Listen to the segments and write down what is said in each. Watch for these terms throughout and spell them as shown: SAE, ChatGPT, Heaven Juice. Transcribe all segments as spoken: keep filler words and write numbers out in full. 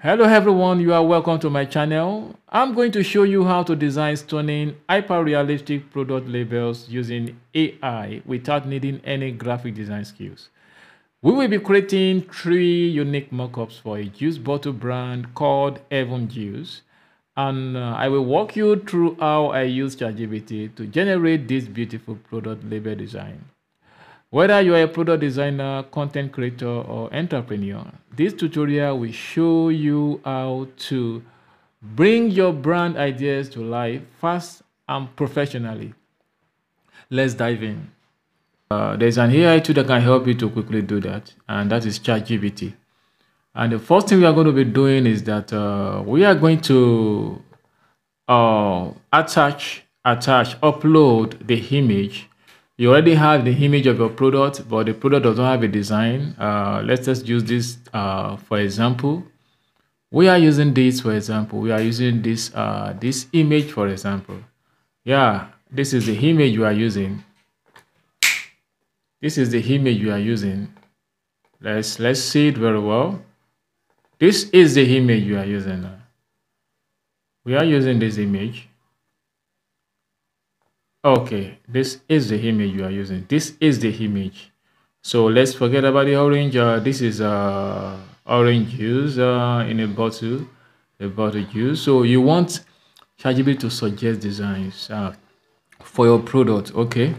Hello everyone, you are welcome to my channel. I'm going to show you how to design stunning hyper-realistic product labels using A I without needing any graphic design skills. We will be creating three unique mockups for a juice bottle brand called Heaven Juice, and uh, I will walk you through how I use ChatGPT to generate this beautiful product label design. Whether you are a product designer, content creator, or entrepreneur, this tutorial will show you how to bring your brand ideas to life fast and professionally. Let's dive in. Uh, there's an A I tool that can help you to quickly do that, and that is ChatGPT. And the first thing we are going to be doing is that uh, we are going to uh, attach, attach, upload the image. You already have the image of your product, but the product doesn't have a design. Uh, let's just use this uh, for example. We are using this for example. We are using this uh, this image for example. Yeah, this is the image we are using. This is the image we are using. Let's let's see it very well. This is the image we are using now. We are using this image. Okay, this is the image you are using. This is the image. So let's forget about the orange. Uh, this is uh, orange juice uh, in a bottle, a bottle juice. So you want ChatGPT to suggest designs uh, for your product. Okay.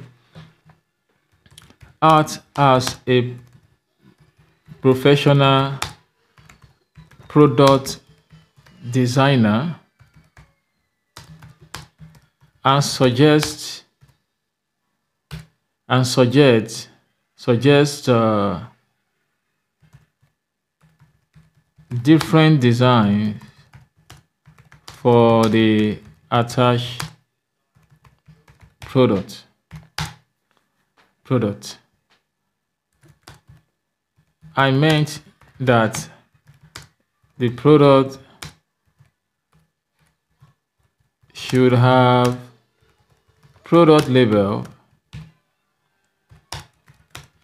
Act as a professional product designer and suggest and suggest suggest uh, different designs for the attached product product I meant that the product should have product label.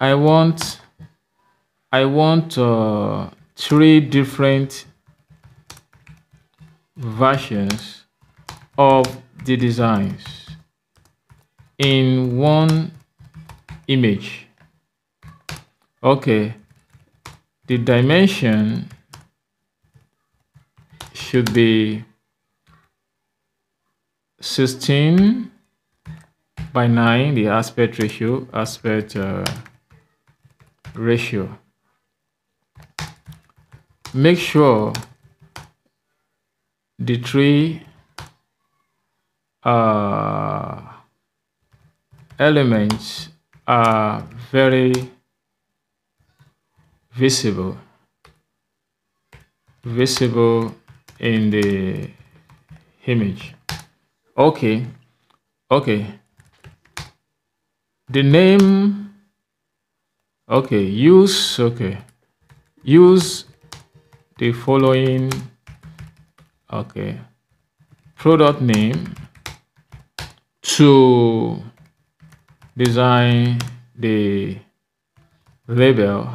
I want I want uh, three different versions of the designs in one image. Okay, the dimension should be sixteen by nine, the aspect ratio, aspect uh, ratio. Make sure the three uh, elements are very visible, visible in the image. Okay, okay. The name, okay, use, okay, use the following, okay, product name to design the label,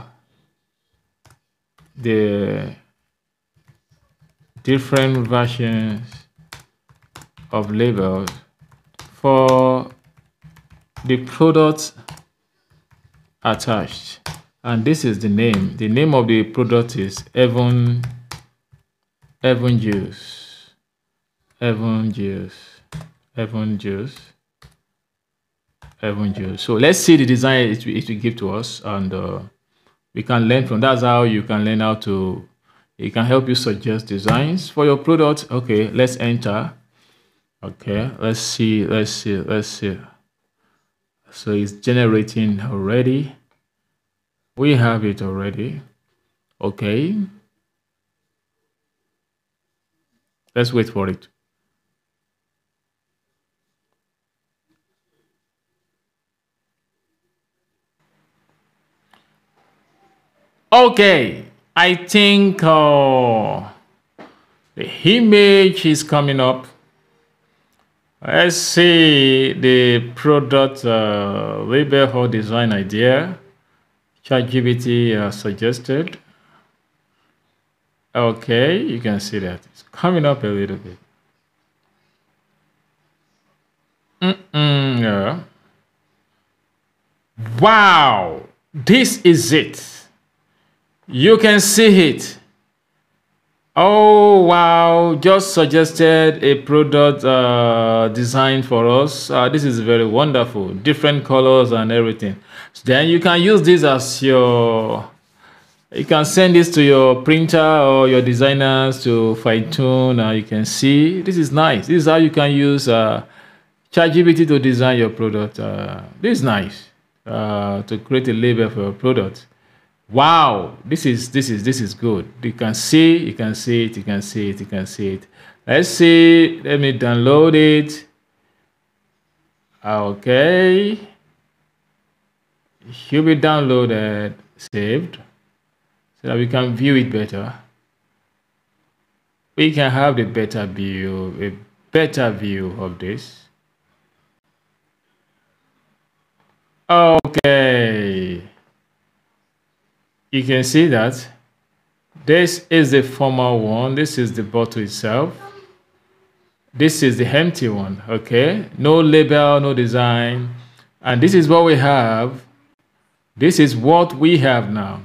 the different versions of labels for the product attached. And this is the name. The name of the product is Heaven Heaven Juice. Heaven Juice. Heaven Juice. Heaven Juice. So let's see the design it will, it will give to us, and uh, we can learn from. That's how you can learn how to. It can help you suggest designs for your product. Okay, let's enter. Okay, let's see. Let's see. Let's see. So it's generating already. We have it already. Okay, let's wait for it. Okay, I think uh, the image is coming up. Let's see the product uh, label or design idea ChatGPT uh, suggested. Okay, you can see that it's coming up a little bit. Mm-mm, yeah. Wow, this is it. You can see it. Oh wow, just suggested a product uh, design for us. Uh, this is very wonderful, different colors and everything. So then you can use this as your, you can send this to your printer or your designers to fine tune. Now uh, you can see this is nice. This is how you can use uh, ChatGPT to design your product. Uh, this is nice uh, to create a label for your product. Wow, this is this is this is good. You can see, you can see it, you can see it, you can see it. Let's see. Let me download it. Okay, it should be downloaded, saved, so that we can view it better. We can have the better view, a better view of this. Okay. You can see that this is the former one. This is the bottle itself. This is the empty one. Okay, no label, no design. And this is what we have. This is what we have now.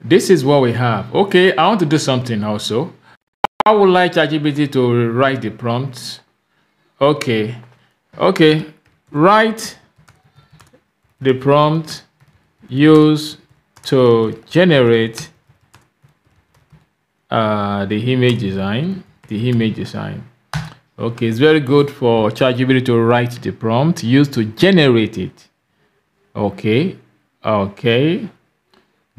This is what we have. Okay, I want to do something also. I would like ChatGPT to rewrite the prompt. Okay, okay, write the prompt used to generate uh, the image design, the image design. Okay, it's very good for ChatGPT to write the prompt used to generate it. Okay, okay.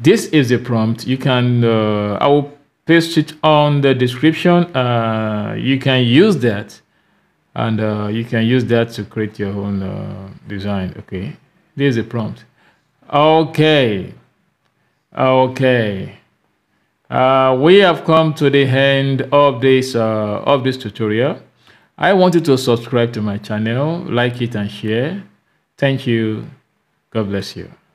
This is the prompt. You can, uh, I will paste it on the description. Uh, you can use that, and uh, you can use that to create your own uh, design. Okay, this is the prompt. Okay, okay, uh, we have come to the end of this uh, of this tutorial. I want you to subscribe to my channel, like it and share. Thank you. God bless you.